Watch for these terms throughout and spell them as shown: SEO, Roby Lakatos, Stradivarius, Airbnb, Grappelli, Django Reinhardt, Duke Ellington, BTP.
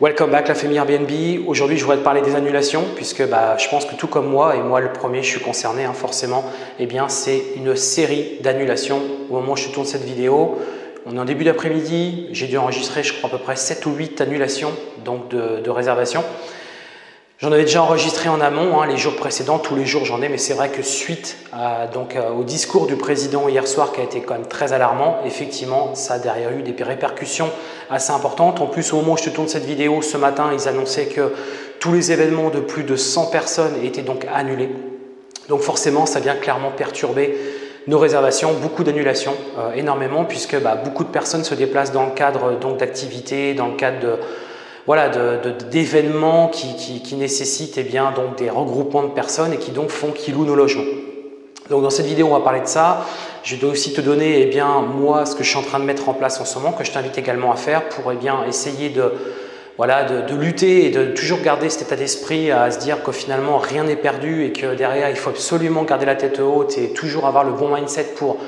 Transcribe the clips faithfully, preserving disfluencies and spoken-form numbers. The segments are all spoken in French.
Welcome back la famille Airbnb. Aujourd'hui, je voudrais te parler des annulations puisque bah, je pense que tout comme moi, et moi le premier, je suis concerné hein, forcément, eh bien c'est une série d'annulations. Au moment où je te tourne cette vidéo, on est en début d'après-midi, j'ai dû enregistrer je crois à peu près sept ou huit annulations donc de, de réservation. J'en avais déjà enregistré en amont hein, les jours précédents, tous les jours j'en ai, mais c'est vrai que suite à, donc, au discours du président hier soir qui a été quand même très alarmant, effectivement ça a derrière eu des répercussions assez importantes. En plus, au moment où je te tourne cette vidéo, ce matin, ils annonçaient que tous les événements de plus de cent personnes étaient donc annulés. Donc forcément, ça vient clairement perturber nos réservations, beaucoup d'annulations, euh, énormément, puisque bah, beaucoup de personnes se déplacent dans le cadre d'activités, dans le cadre de... Voilà, d'événements de, de, qui, qui, qui nécessitent eh bien, donc des regroupements de personnes et qui donc font qu'ils louent nos logements. Donc dans cette vidéo, on va parler de ça. Je vais aussi te donner, eh bien, moi, ce que je suis en train de mettre en place en ce moment, que je t'invite également à faire pour eh bien, essayer de, voilà, de, de lutter et de toujours garder cet état d'esprit à se dire que finalement, rien n'est perdu et que derrière, il faut absolument garder la tête haute et toujours avoir le bon mindset pour...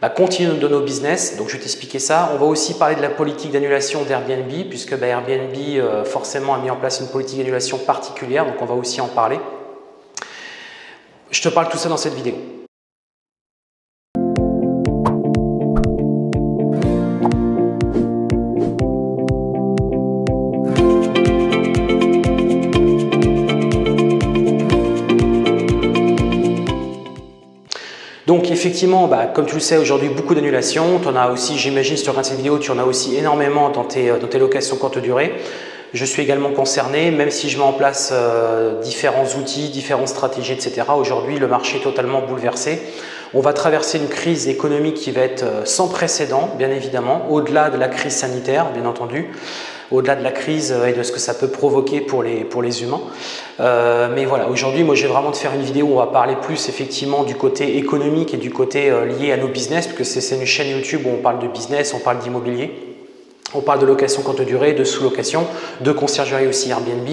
Bah, continue de nos business, donc je vais t'expliquer ça. On va aussi parler de la politique d'annulation d'Airbnb, puisque bah, Airbnb euh, forcément a mis en place une politique d'annulation particulière, donc on va aussi en parler. Je te parle tout ça dans cette vidéo. Donc effectivement, bah, comme tu le sais aujourd'hui, beaucoup d'annulations. Tu en as aussi, j'imagine, si tu regardes cette vidéo, tu en as aussi énormément dans tes, dans tes locations courte durée. Je suis également concerné, même si je mets en place euh, différents outils, différentes stratégies, et cetera. Aujourd'hui, le marché est totalement bouleversé. On va traverser une crise économique qui va être sans précédent, bien évidemment, au-delà de la crise sanitaire, bien entendu, au-delà de la crise et de ce que ça peut provoquer pour les, pour les humains. Euh, mais voilà, aujourd'hui, moi, je vais vraiment te faire une vidéo où on va parler plus, effectivement, du côté économique et du côté euh, lié à nos business, parce que c'est une chaîne YouTube où on parle de business, on parle d'immobilier, on parle de location courte durée, de sous-location, de conciergerie aussi Airbnb.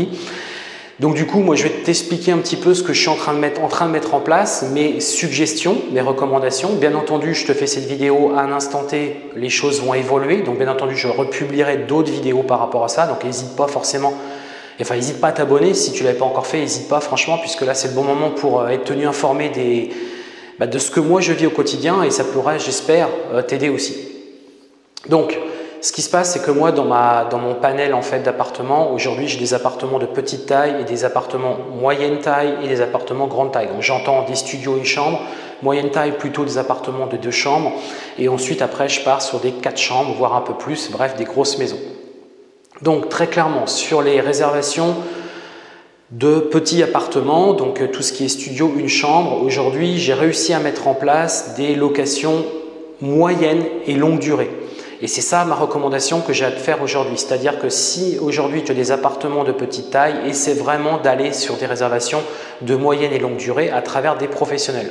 Donc du coup, moi, je vais t'expliquer un petit peu ce que je suis en train de mettre en, train de mettre en place, mes suggestions, mes recommandations. Bien entendu, je te fais cette vidéo à un instant T, les choses vont évoluer. Donc bien entendu, je republierai d'autres vidéos par rapport à ça. Donc n'hésite pas forcément, enfin n'hésite pas à t'abonner. Si tu ne l'avais pas encore fait, n'hésite pas franchement, puisque là, c'est le bon moment pour être tenu informé des, bah, de ce que moi, je vis au quotidien et ça pourra, j'espère, t'aider aussi. Donc, ce qui se passe, c'est que moi, dans, ma, dans mon panel en fait, d'appartements, aujourd'hui, j'ai des appartements de petite taille et des appartements moyenne taille et des appartements grande taille. Donc, j'entends des studios, une chambre, moyenne taille, plutôt des appartements de deux chambres. Et ensuite, après, je pars sur des quatre chambres, voire un peu plus, bref, des grosses maisons. Donc, très clairement, sur les réservations de petits appartements, donc tout ce qui est studio, une chambre, aujourd'hui, j'ai réussi à mettre en place des locations moyennes et longue durée. Et c'est ça ma recommandation que j'ai à te faire aujourd'hui. C'est-à-dire que si aujourd'hui tu as des appartements de petite taille, essaie vraiment d'aller sur des réservations de moyenne et longue durée à travers des professionnels.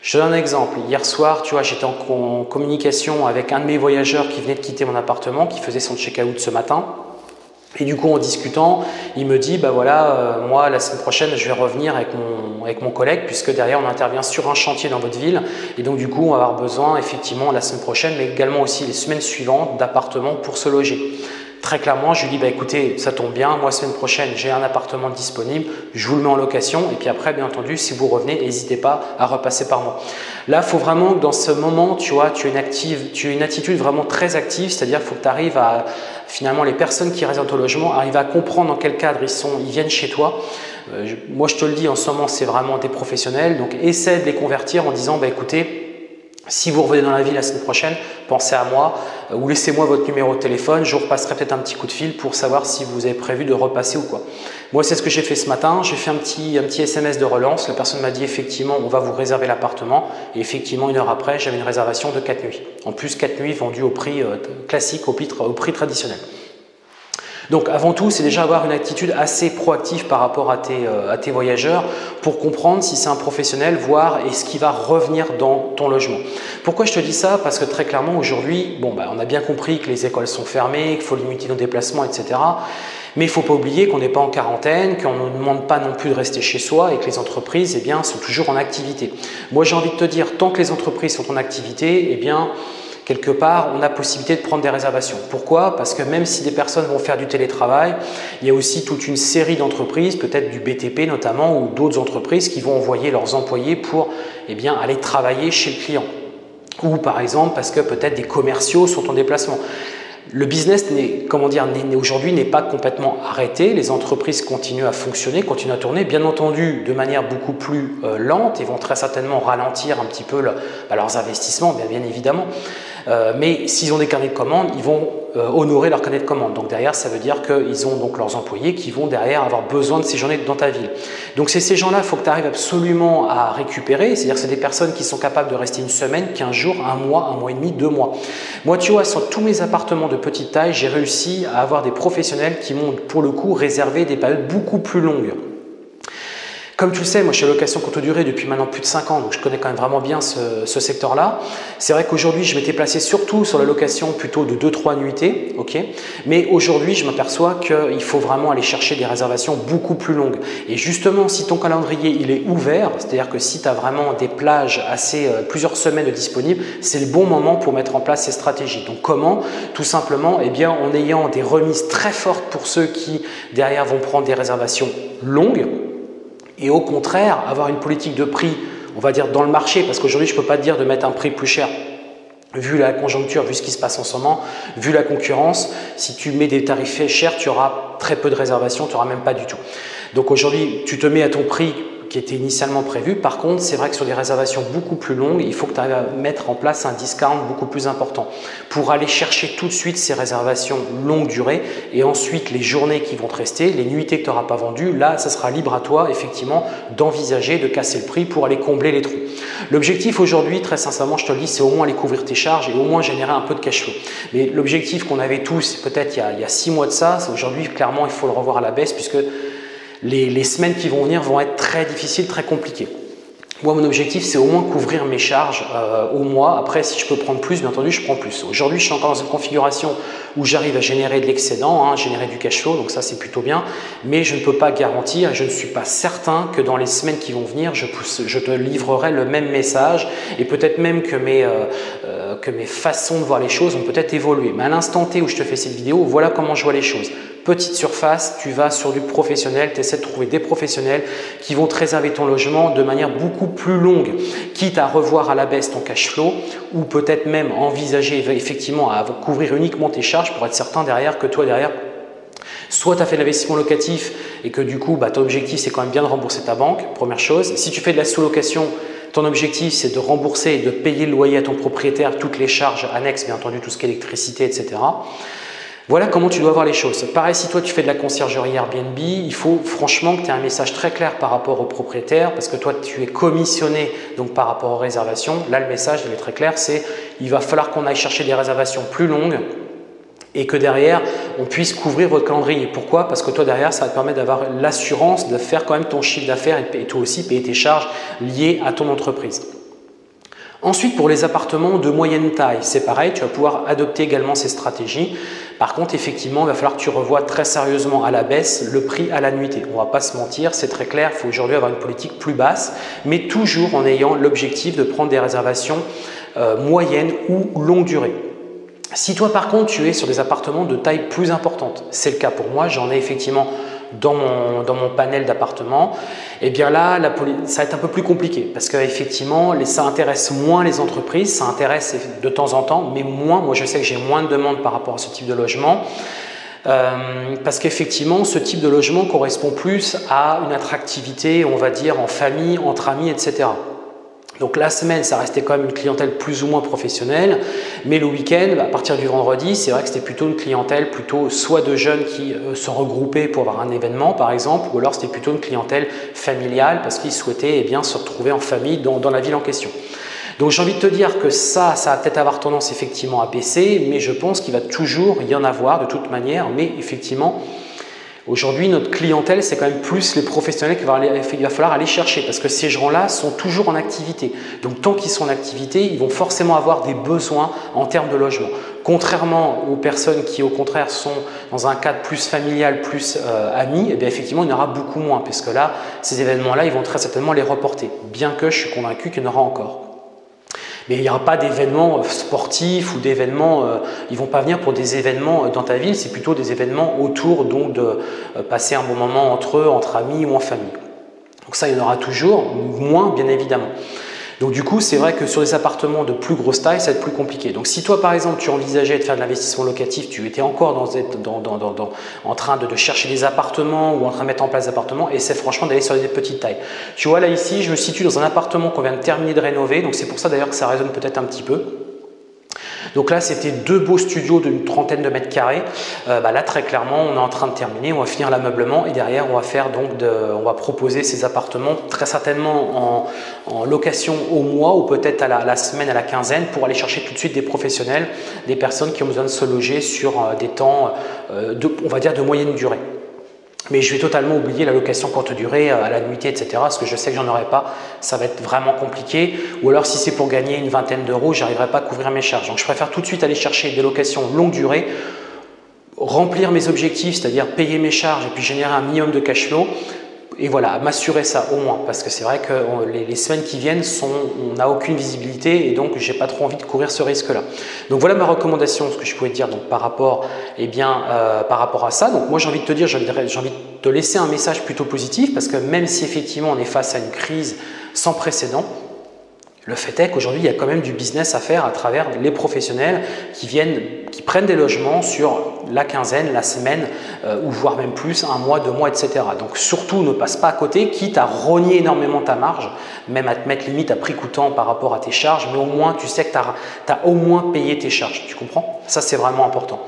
Je te donne un exemple. Hier soir, tu vois, j'étais en communication avec un de mes voyageurs qui venait de quitter mon appartement, qui faisait son check-out ce matin. Et du coup, en discutant, il me dit, bah voilà, euh, moi, la semaine prochaine, je vais revenir avec mon, avec mon collègue, puisque derrière, on intervient sur un chantier dans votre ville. Et donc, du coup, on va avoir besoin, effectivement, la semaine prochaine, mais également aussi les semaines suivantes d'appartements pour se loger. Très clairement, je lui dis, bah écoutez, ça tombe bien, moi, semaine prochaine, j'ai un appartement disponible, je vous le mets en location. Et puis après, bien entendu, si vous revenez, n'hésitez pas à repasser par moi. Là, il faut vraiment que dans ce moment, tu vois, tu as une, active, tu as une attitude vraiment très active, c'est-à-dire qu'il faut que tu arrives à… Finalement, les personnes qui réservent au logement arrivent à comprendre dans quel cadre ils, sont, ils viennent chez toi. Euh, je, moi, je te le dis, en ce moment, c'est vraiment des professionnels. Donc, essaie de les convertir en disant, bah, écoutez, si vous revenez dans la ville la semaine prochaine, pensez à moi euh, ou laissez-moi votre numéro de téléphone. Je vous repasserai peut-être un petit coup de fil pour savoir si vous avez prévu de repasser ou quoi. Moi, c'est ce que j'ai fait ce matin. J'ai fait un petit, un petit S M S de relance. La personne m'a dit, effectivement, on va vous réserver l'appartement. Et effectivement, une heure après, j'avais une réservation de quatre nuits. En plus, quatre nuits vendues au prix euh, classique, au prix, au prix traditionnel. Donc, avant tout, c'est déjà avoir une attitude assez proactive par rapport à tes, euh, à tes voyageurs pour comprendre si c'est un professionnel, voire est-ce qu'il va revenir dans ton logement. Pourquoi je te dis ça? Parce que très clairement, aujourd'hui, bon, bah, on a bien compris que les écoles sont fermées, qu'il faut limiter nos déplacements, et cetera. Mais il ne faut pas oublier qu'on n'est pas en quarantaine, qu'on ne nous demande pas non plus de rester chez soi et que les entreprises eh bien, sont toujours en activité. Moi, j'ai envie de te dire, tant que les entreprises sont en activité, eh bien, quelque part, on a possibilité de prendre des réservations. Pourquoi? Parce que même si des personnes vont faire du télétravail, il y a aussi toute une série d'entreprises, peut-être du B T P notamment, ou d'autres entreprises qui vont envoyer leurs employés pour eh bien, aller travailler chez le client. Ou par exemple, parce que peut-être des commerciaux sont en déplacement. Le business n'est, comment dire, aujourd'hui n'est pas complètement arrêté, les entreprises continuent à fonctionner, continuent à tourner, bien entendu de manière beaucoup plus euh, lente et vont très certainement ralentir un petit peu le, bah, leurs investissements, bien, bien évidemment. Euh, mais s'ils ont des carnets de commandes, ils vont euh, honorer leurs carnets de commandes. Donc derrière, ça veut dire qu'ils ont donc leurs employés qui vont derrière avoir besoin de séjourner dans ta ville. Donc c'est ces gens-là, il faut que tu arrives absolument à récupérer. C'est-à-dire que c'est des personnes qui sont capables de rester une semaine, quinze jours, un mois, un mois et demi, deux mois. Moi, tu vois, sur tous mes appartements de petite taille, j'ai réussi à avoir des professionnels qui m'ont pour le coup réservé des périodes beaucoup plus longues. Comme tu le sais, moi je suis à location courte durée depuis maintenant plus de cinq ans, donc je connais quand même vraiment bien ce, ce secteur-là. C'est vrai qu'aujourd'hui, je m'étais placé surtout sur la location plutôt de deux trois nuitées, ok. Mais aujourd'hui, je m'aperçois qu'il faut vraiment aller chercher des réservations beaucoup plus longues. Et justement, si ton calendrier il est ouvert, c'est-à-dire que si tu as vraiment des plages assez euh, plusieurs semaines de disponibles, c'est le bon moment pour mettre en place ces stratégies. Donc comment? Tout simplement, eh bien, en ayant des remises très fortes pour ceux qui derrière vont prendre des réservations longues, et au contraire, avoir une politique de prix, on va dire dans le marché, parce qu'aujourd'hui, je ne peux pas te dire de mettre un prix plus cher. Vu la conjoncture, vu ce qui se passe en ce moment, vu la concurrence, si tu mets des tarifs chers, tu auras très peu de réservations, tu n'auras même pas du tout. Donc aujourd'hui, tu te mets à ton prix qui était initialement prévu. Par contre, c'est vrai que sur des réservations beaucoup plus longues, il faut que tu arrives à mettre en place un discount beaucoup plus important pour aller chercher tout de suite ces réservations longue durée et ensuite les journées qui vont te rester, les nuitées que tu n'auras pas vendues, là, ça sera libre à toi effectivement d'envisager de casser le prix pour aller combler les trous. L'objectif aujourd'hui, très sincèrement, je te le dis, c'est au moins aller couvrir tes charges et au moins générer un peu de cash flow. Mais l'objectif qu'on avait tous, peut-être il, il y a six mois de ça, aujourd'hui, clairement, il faut le revoir à la baisse puisque Les, les semaines qui vont venir vont être très difficiles, très compliquées. Moi, mon objectif, c'est au moins couvrir mes charges euh, au mois. Après, si je peux prendre plus, bien entendu, je prends plus. Aujourd'hui, je suis encore dans une configuration où j'arrive à générer de l'excédent, hein, générer du cash flow, donc ça, c'est plutôt bien. Mais je ne peux pas garantir, je ne suis pas certain que dans les semaines qui vont venir, je, pousse, je te livrerai le même message et peut-être même que mes, euh, euh, que mes façons de voir les choses ont peut-être évolué. Mais à l'instant T où je te fais cette vidéo, voilà comment je vois les choses. Petite surface, tu vas sur du professionnel, tu essaies de trouver des professionnels qui vont te réserver ton logement de manière beaucoup plus longue, quitte à revoir à la baisse ton cash flow ou peut-être même envisager effectivement à couvrir uniquement tes charges pour être certain derrière que toi derrière, soit tu as fait de l'investissement locatif et que du coup, bah, ton objectif c'est quand même bien de rembourser ta banque, première chose. Si tu fais de la sous-location, ton objectif, c'est de rembourser et de payer le loyer à ton propriétaire, toutes les charges annexes, bien entendu, tout ce qui est électricité, et cetera. Voilà comment tu dois voir les choses. Pareil, si toi, tu fais de la conciergerie Airbnb, il faut franchement que tu aies un message très clair par rapport aux propriétaires parce que toi, tu es commissionné donc par rapport aux réservations. Là, le message, il est très clair, c'est il va falloir qu'on aille chercher des réservations plus longues et que derrière, on puisse couvrir votre calendrier. Pourquoi? Parce que toi, derrière, ça va te permettre d'avoir l'assurance de faire quand même ton chiffre d'affaires et toi aussi payer tes charges liées à ton entreprise. Ensuite, pour les appartements de moyenne taille, c'est pareil, tu vas pouvoir adopter également ces stratégies. Par contre, effectivement, il va falloir que tu revoies très sérieusement à la baisse le prix à la nuitée. On ne va pas se mentir, c'est très clair, il faut aujourd'hui avoir une politique plus basse, mais toujours en ayant l'objectif de prendre des réservations euh, moyennes ou longue durée. Si toi, par contre, tu es sur des appartements de taille plus importante, c'est le cas pour moi, j'en ai effectivement Dans mon, dans mon panel d'appartements, et eh bien là, la, ça va être un peu plus compliqué parce qu'effectivement, ça intéresse moins les entreprises, ça intéresse de temps en temps, mais moins. Moi, je sais que j'ai moins de demandes par rapport à ce type de logement euh, parce qu'effectivement, ce type de logement correspond plus à une attractivité, on va dire, en famille, entre amis, et cetera. Donc la semaine, ça restait quand même une clientèle plus ou moins professionnelle, mais le week-end, à partir du vendredi, c'est vrai que c'était plutôt une clientèle plutôt soit de jeunes qui se regroupaient pour avoir un événement par exemple, ou alors c'était plutôt une clientèle familiale parce qu'ils souhaitaient eh bien, se retrouver en famille dans, dans la ville en question. Donc j'ai envie de te dire que ça, ça va peut-être avoir tendance effectivement à baisser, mais je pense qu'il va toujours y en avoir de toute manière, mais effectivement, aujourd'hui, notre clientèle, c'est quand même plus les professionnels qu'il va falloir aller chercher parce que ces gens-là sont toujours en activité. Donc, tant qu'ils sont en activité, ils vont forcément avoir des besoins en termes de logement. Contrairement aux personnes qui, au contraire, sont dans un cadre plus familial, plus euh, ami, eh bien, effectivement, il y en aura beaucoup moins parce que là, ces événements-là, ils vont très certainement les reporter, bien que je suis convaincu qu'il y en aura encore. Mais il n'y aura pas d'événements sportifs ou d'événements, euh, ils ne vont pas venir pour des événements dans ta ville, c'est plutôt des événements autour, donc de euh, passer un bon moment entre eux, entre amis ou en famille. Donc ça, il y en aura toujours, moins bien évidemment. Donc du coup, c'est vrai que sur des appartements de plus grosse taille, ça va être plus compliqué. Donc si toi, par exemple, tu envisageais de faire de l'investissement locatif, tu étais encore dans, dans, dans, dans, en train de, de chercher des appartements ou en train de mettre en place des appartements, et c'est franchement d'aller sur des petites tailles. Tu vois, là ici, je me situe dans un appartement qu'on vient de terminer de rénover, donc c'est pour ça d'ailleurs que ça résonne peut-être un petit peu. Donc là, c'était deux beaux studios d'une trentaine de mètres carrés. Euh, bah là, très clairement, on est en train de terminer, on va finir l'ameublement et derrière, on va faire donc, de, on va proposer ces appartements très certainement en, en location au mois ou peut-être à la, la semaine, à la quinzaine, pour aller chercher tout de suite des professionnels, des personnes qui ont besoin de se loger sur euh, des temps, euh, de, on va dire, de moyenne durée. Mais je vais totalement oublier la location courte durée, à la nuitée, et cetera. Parce que je sais que j'en aurai pas, ça va être vraiment compliqué. Ou alors, si c'est pour gagner une vingtaine d'euros, j'arriverai pas à couvrir mes charges. Donc, je préfère tout de suite aller chercher des locations longue durée, remplir mes objectifs, c'est-à-dire payer mes charges et puis générer un minimum de cash flow. Et voilà, m'assurer ça au moins, parce que c'est vrai que les semaines qui viennent, sont, on n'a aucune visibilité et donc j'ai pas trop envie de courir ce risque-là. Donc voilà ma recommandation, ce que je pouvais te dire donc, par, rapport, eh bien, euh, par rapport à ça. Donc moi j'ai envie de te dire, j'ai envie de te laisser un message plutôt positif, parce que même si effectivement on est face à une crise sans précédent, le fait est qu'aujourd'hui, il y a quand même du business à faire à travers les professionnels qui viennent, qui prennent des logements sur la quinzaine, la semaine, euh, ou voire même plus, un mois, deux mois, et cetera. Donc surtout, ne passe pas à côté, quitte à rogner énormément ta marge, même à te mettre limite à prix coûtant par rapport à tes charges, mais au moins, tu sais que tu as, t'as au moins payé tes charges, tu comprends? Ça, c'est vraiment important.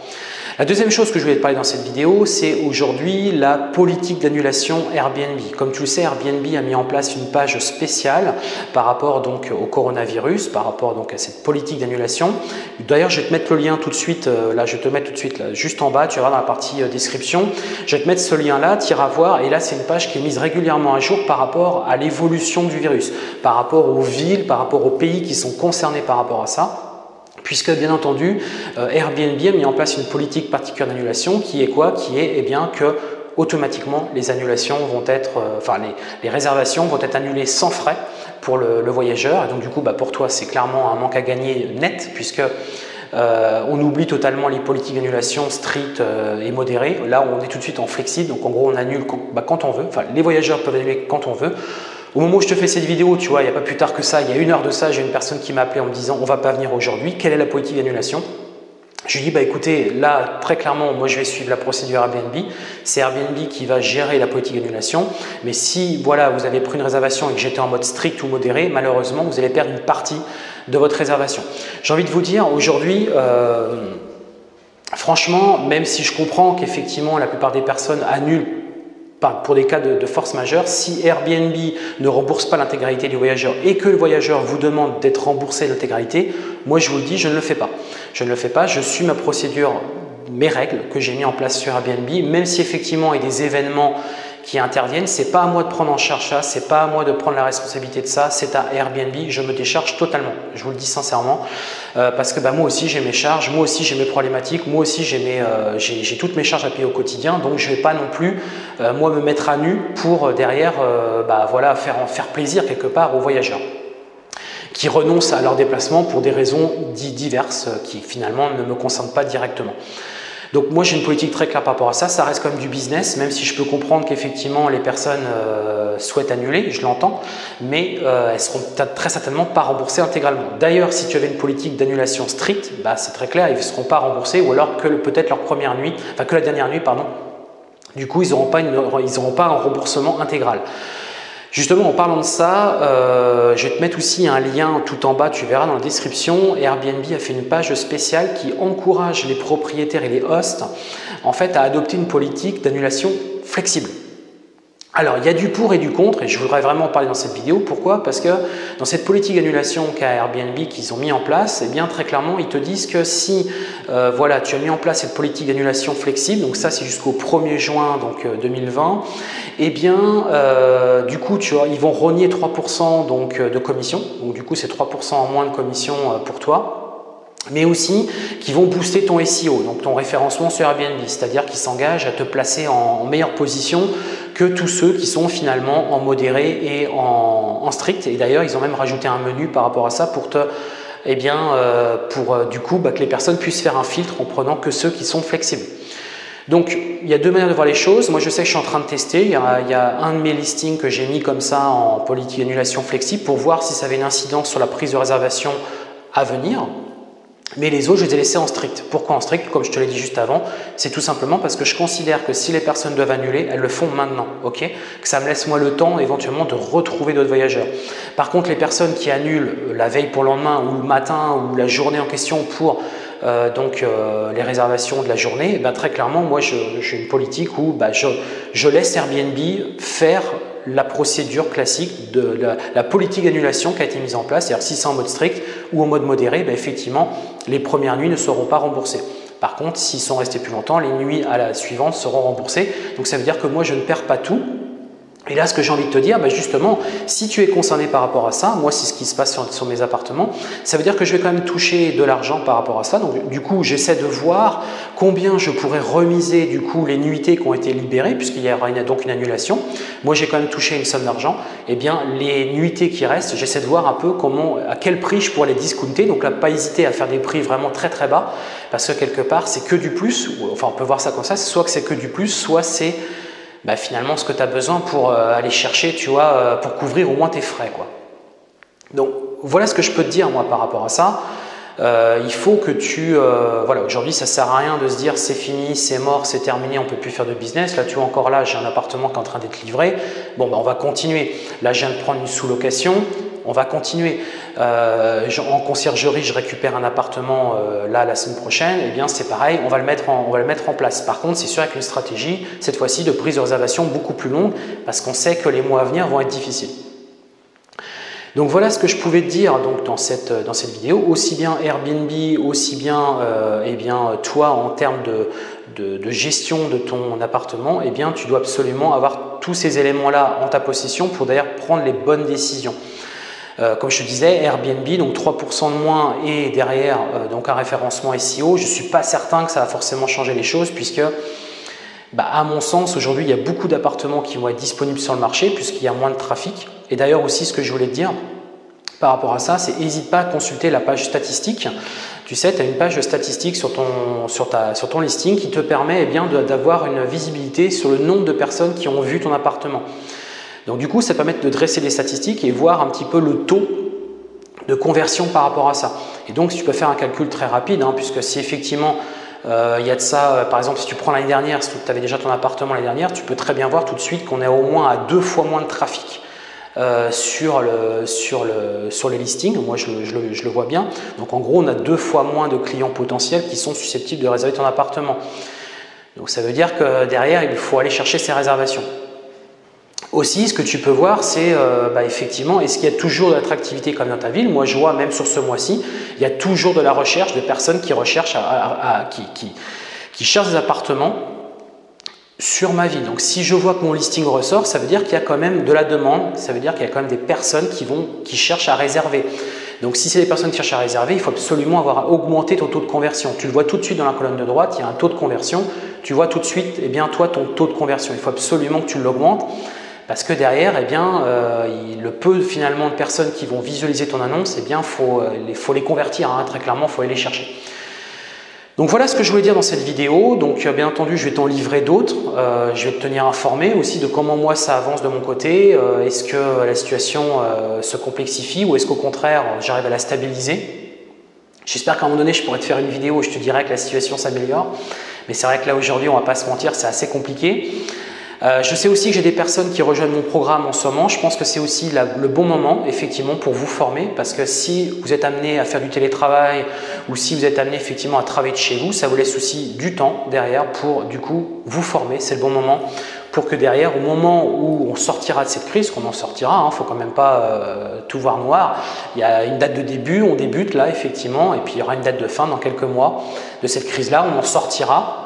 La deuxième chose que je voulais te parler dans cette vidéo, c'est aujourd'hui la politique d'annulation Airbnb. Comme tu le sais, Airbnb a mis en place une page spéciale par rapport donc au coronavirus, par rapport donc à cette politique d'annulation. D'ailleurs, je vais te mettre le lien tout de suite, là je vais te mettre tout de suite là, juste en bas, tu vas dans la partie description. Je vais te mettre ce lien là, tu iras voir, et là c'est une page qui est mise régulièrement à jour par rapport à l'évolution du virus, par rapport aux villes, par rapport aux pays qui sont concernés par rapport à ça. Puisque, bien entendu, Airbnb a mis en place une politique particulière d'annulation qui est quoi? Qui est eh bien, que automatiquement, les annulations vont être, euh, enfin, les, les réservations vont être annulées sans frais pour le, le voyageur. Et donc, du coup, bah, pour toi, c'est clairement un manque à gagner net, puisque euh, on oublie totalement les politiques d'annulation strictes euh, et modérées. Là, on est tout de suite en flexible. Donc, en gros, on annule quand, bah, quand on veut. Enfin, les voyageurs peuvent annuler quand on veut. Au moment où je te fais cette vidéo, tu vois, il n'y a pas plus tard que ça, il y a une heure de ça, j'ai une personne qui m'a appelé en me disant « on ne va pas venir aujourd'hui, quelle est la politique d'annulation ?» Je lui dis « bah écoutez, là, très clairement, moi je vais suivre la procédure Airbnb, c'est Airbnb qui va gérer la politique d'annulation, mais si voilà, vous avez pris une réservation et que j'étais en mode strict ou modéré, malheureusement, vous allez perdre une partie de votre réservation. » J'ai envie de vous dire, aujourd'hui… Euh, franchement, même si je comprends qu'effectivement, la plupart des personnes annulent pour des cas de, de force majeure, si Airbnb ne rembourse pas l'intégralité du voyageur et que le voyageur vous demande d'être remboursé l'intégralité, moi je vous le dis, je ne le fais pas. Je ne le fais pas, je suis ma procédure, mes règles que j'ai mis en place sur Airbnb, même si effectivement il y a des événements qui interviennent, c'est pas à moi de prendre en charge ça, c'est pas à moi de prendre la responsabilité de ça, c'est à Airbnb, je me décharge totalement, je vous le dis sincèrement, euh, parce que bah, moi aussi j'ai mes charges, moi aussi j'ai mes problématiques, moi aussi j'ai euh, toutes mes charges à payer au quotidien, donc je vais pas non plus euh, moi me mettre à nu pour euh, derrière euh, bah, voilà, faire, faire plaisir quelque part aux voyageurs qui renoncent à leur déplacement pour des raisons diverses qui finalement ne me concernent pas directement. Donc moi j'ai une politique très claire par rapport à ça, ça reste quand même du business, même si je peux comprendre qu'effectivement les personnes euh, souhaitent annuler, je l'entends, mais euh, elles seront très certainement pas remboursées intégralement. D'ailleurs, si tu avais une politique d'annulation stricte, bah, c'est très clair, ils ne seront pas remboursés, ou alors que peut-être leur première nuit, enfin que la dernière nuit, pardon, du coup ils n'auront pas, pas un remboursement intégral. Justement, en parlant de ça, euh, je vais te mettre aussi un lien tout en bas, tu verras dans la description. Airbnb a fait une page spéciale qui encourage les propriétaires et les hosts en fait, à adopter une politique d'annulation flexible. Alors, il y a du pour et du contre, et je voudrais vraiment parler dans cette vidéo. Pourquoi? Parce que dans cette politique d'annulation qu'a Airbnb qu'ils ont mis en place, eh bien très clairement, ils te disent que si euh, voilà, tu as mis en place cette politique d'annulation flexible, donc ça c'est jusqu'au premier juin donc, euh, deux mille vingt, eh bien euh, du coup, tu vois, ils vont rogner trois pour cent donc, euh, de commission, donc du coup c'est trois pour cent en moins de commission euh, pour toi, mais aussi qui vont booster ton S E O, donc ton référencement sur Airbnb, c'est-à-dire qu'ils s'engagent à te placer en meilleure position que tous ceux qui sont finalement en modéré et en, en strict. Et d'ailleurs, ils ont même rajouté un menu par rapport à ça pour te eh bien, euh, pour euh, du coup bah, que les personnes puissent faire un filtre en prenant que ceux qui sont flexibles. Donc, il y a deux manières de voir les choses. Moi, je sais que je suis en train de tester. Il y a, il y a un de mes listings que j'ai mis comme ça en politique annulation flexible pour voir si ça avait une incidence sur la prise de réservation à venir. Mais les autres, je les ai laissés en strict. Pourquoi en strict? Comme je te l'ai dit juste avant, c'est tout simplement parce que je considère que si les personnes doivent annuler, elles le font maintenant. Ok? Que ça me laisse moi le temps éventuellement de retrouver d'autres voyageurs. Par contre, les personnes qui annulent la veille pour le lendemain ou le matin ou la journée en question pour... Euh, donc euh, les réservations de la journée, ben, très clairement, moi je, je suis une politique où ben, je, je laisse Airbnb faire la procédure classique de la, la politique d'annulation qui a été mise en place, c'est-à-dire si c'est en mode strict ou en mode modéré, ben, effectivement les premières nuits ne seront pas remboursées. Par contre, s'ils sont restés plus longtemps, les nuits à la suivante seront remboursées, donc ça veut dire que moi je ne perds pas tout. Et là, ce que j'ai envie de te dire, bah justement, si tu es concerné par rapport à ça, moi, c'est ce qui se passe sur, sur mes appartements, ça veut dire que je vais quand même toucher de l'argent par rapport à ça. Donc, du coup, j'essaie de voir combien je pourrais remiser, du coup, les nuitées qui ont été libérées, puisqu'il y aura une, donc une annulation. Moi, j'ai quand même touché une somme d'argent. Eh bien, les nuitées qui restent, j'essaie de voir un peu comment, à quel prix je pourrais les discounter. Donc là, pas hésiter à faire des prix vraiment très, très bas, parce que quelque part, c'est que du plus. Enfin, on peut voir ça comme ça. Soit que c'est que du plus, soit c'est... Bah finalement ce que tu as besoin pour euh, aller chercher, tu vois, euh, pour couvrir au moins tes frais, quoi. Donc voilà ce que je peux te dire moi par rapport à ça. Euh, il faut que tu... Euh, voilà, aujourd'hui ça sert à rien de se dire c'est fini, c'est mort, c'est terminé, on peut plus faire de business. Là tu vois encore là, j'ai un appartement qui est en train d'être livré. Bon bah on va continuer. Là je viens de prendre une sous-location. On va continuer. Euh, en conciergerie, je récupère un appartement euh, là la semaine prochaine. Eh bien, c'est pareil, on va, le mettre en, on va le mettre en place. Par contre, c'est sûr avec une stratégie, cette fois-ci, de prise de réservation beaucoup plus longue parce qu'on sait que les mois à venir vont être difficiles. Donc, voilà ce que je pouvais te dire donc, dans, cette, dans cette vidéo. Aussi bien Airbnb, aussi bien, euh, eh bien toi, en termes de, de, de gestion de ton appartement, eh bien, tu dois absolument avoir tous ces éléments-là en ta possession pour d'ailleurs prendre les bonnes décisions. Euh, comme je te disais, Airbnb, donc trois pour cent de moins et derrière euh, donc un référencement S E O, je ne suis pas certain que ça va forcément changer les choses puisque, bah, à mon sens, aujourd'hui, il y a beaucoup d'appartements qui vont être disponibles sur le marché puisqu'il y a moins de trafic. Et d'ailleurs aussi, ce que je voulais te dire par rapport à ça, c'est n'hésite pas à consulter la page statistique. Tu sais, tu as une page de statistiques sur ton, sur ta, sur ton listing qui te permet eh bien, d'avoir une visibilité sur le nombre de personnes qui ont vu ton appartement. Donc du coup, ça permet de dresser des statistiques et voir un petit peu le taux de conversion par rapport à ça. Et donc, tu peux faire un calcul très rapide, hein, puisque si effectivement, euh, il y a de ça, euh, par exemple, si tu prends l'année dernière, si tu avais déjà ton appartement l'année dernière, tu peux très bien voir tout de suite qu'on est au moins à deux fois moins de trafic euh, sur, le, sur, le, sur les listings. Moi, je, je, le, je le vois bien. Donc en gros, on a deux fois moins de clients potentiels qui sont susceptibles de réserver ton appartement. Donc ça veut dire que derrière, il faut aller chercher ces réservations. Aussi, ce que tu peux voir, c'est euh, bah, effectivement, est-ce qu'il y a toujours de l'attractivité comme dans ta ville? Moi, je vois même sur ce mois-ci, il y a toujours de la recherche de personnes qui recherchent, à, à, à, qui, qui, qui cherchent des appartements sur ma ville. Donc, si je vois que mon listing ressort, ça veut dire qu'il y a quand même de la demande, ça veut dire qu'il y a quand même des personnes qui, vont, qui cherchent à réserver. Donc, si c'est des personnes qui cherchent à réserver, il faut absolument avoir augmenté ton taux de conversion. Tu le vois tout de suite dans la colonne de droite, il y a un taux de conversion. Tu vois tout de suite, eh bien, toi, ton taux de conversion. Il faut absolument que tu l'augmentes. Parce que derrière, eh bien, euh, il, le peu finalement de personnes qui vont visualiser ton annonce, eh bien, faut, euh, les, faut les convertir, hein, très clairement, il faut aller les chercher. Donc voilà ce que je voulais dire dans cette vidéo. Donc euh, bien entendu, je vais t'en livrer d'autres. Euh, je vais te tenir informé aussi de comment moi ça avance de mon côté. Euh, est-ce que la situation euh, se complexifie ou est-ce qu'au contraire, j'arrive à la stabiliser? J'espère qu'à un moment donné, je pourrai te faire une vidéo où je te dirai que la situation s'améliore. Mais c'est vrai que là aujourd'hui, on ne va pas se mentir, c'est assez compliqué. Euh, je sais aussi que j'ai des personnes qui rejoignent mon programme en ce moment. Je pense que c'est aussi la, le bon moment, effectivement, pour vous former. Parce que si vous êtes amené à faire du télétravail ou si vous êtes amené effectivement à travailler de chez vous, ça vous laisse aussi du temps derrière pour, du coup, vous former. C'est le bon moment pour que derrière, au moment où on sortira de cette crise, qu'on en sortira, hein, faut quand même pas euh, tout voir noir. Il y a une date de début, on débute là, effectivement, et puis il y aura une date de fin dans quelques mois de cette crise-là, on en sortira.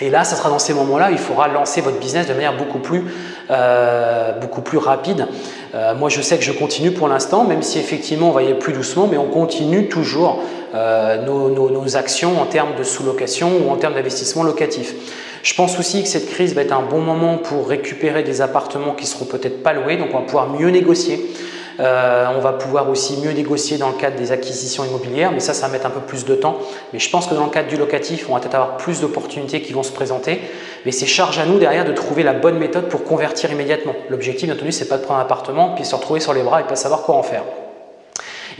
Et là, ça sera dans ces moments-là, il faudra lancer votre business de manière beaucoup plus, euh, beaucoup plus rapide. Euh, moi, je sais que je continue pour l'instant, même si effectivement, on va y aller plus doucement, mais on continue toujours euh, nos, nos, nos actions en termes de sous-location ou en termes d'investissement locatif. Je pense aussi que cette crise va être un bon moment pour récupérer des appartements qui ne seront peut-être pas loués, donc on va pouvoir mieux négocier. Euh, on va pouvoir aussi mieux négocier dans le cadre des acquisitions immobilières, mais ça, ça va mettre un peu plus de temps. Mais je pense que dans le cadre du locatif, on va peut-être avoir plus d'opportunités qui vont se présenter. Mais c'est charge à nous derrière de trouver la bonne méthode pour convertir immédiatement. L'objectif, bien entendu, c'est pas de prendre un appartement puis se retrouver sur les bras et pas savoir quoi en faire.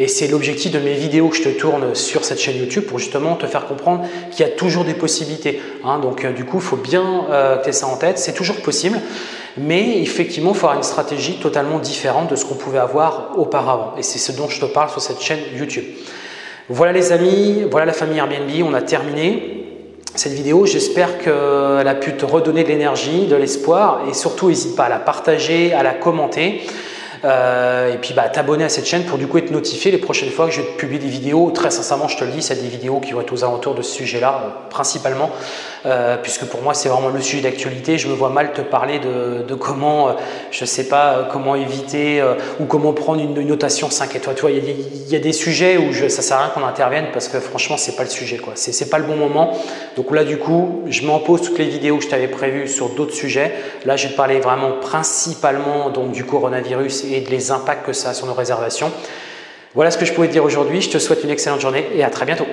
Et c'est l'objectif de mes vidéos que je te tourne sur cette chaîne YouTube pour justement te faire comprendre qu'il y a toujours des possibilités. Hein, donc euh, du coup, il faut bien euh, que tu aies ça en tête. C'est toujours possible, mais effectivement, il faut avoir une stratégie totalement différente de ce qu'on pouvait avoir auparavant. Et c'est ce dont je te parle sur cette chaîne YouTube. Voilà les amis, voilà la famille Airbnb, on a terminé cette vidéo. J'espère qu'elle a pu te redonner de l'énergie, de l'espoir et surtout, n'hésite pas à la partager, à la commenter. Euh, et puis bah, t'abonner à cette chaîne pour du coup être notifié les prochaines fois que je vais te publier des vidéos. Très sincèrement, je te le dis, c'est des vidéos qui vont être aux alentours de ce sujet-là euh, principalement, euh, puisque pour moi c'est vraiment le sujet d'actualité. Je me vois mal te parler de, de comment, euh, je sais pas, euh, comment éviter euh, ou comment prendre une, une notation cinq étoiles. Tu vois, il y, y a des sujets où je, ça sert à rien qu'on intervienne parce que franchement c'est pas le sujet, quoi. C'est, c'est pas le bon moment. Donc là du coup, je mets en pause toutes les vidéos que je t'avais prévues sur d'autres sujets. Là, je vais te parler vraiment principalement donc du coronavirus et les impacts que ça a sur nos réservations. Voilà ce que je pouvais te dire aujourd'hui. Je te souhaite une excellente journée et à très bientôt.